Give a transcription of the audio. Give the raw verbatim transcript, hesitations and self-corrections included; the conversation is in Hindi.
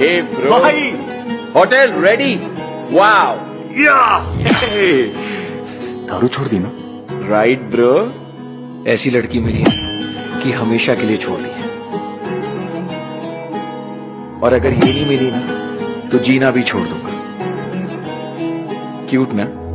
Hey bro. Bhai. Hotel ready? Wow. Yeah. Hey. दारू छोड़ दी ना? Right bro. ऐसी लड़की मिली है कि हमेशा के लिए छोड़ दी है। और अगर ये नहीं मिली ना तो जीना भी छोड़ दूंगा। क्यूट ना?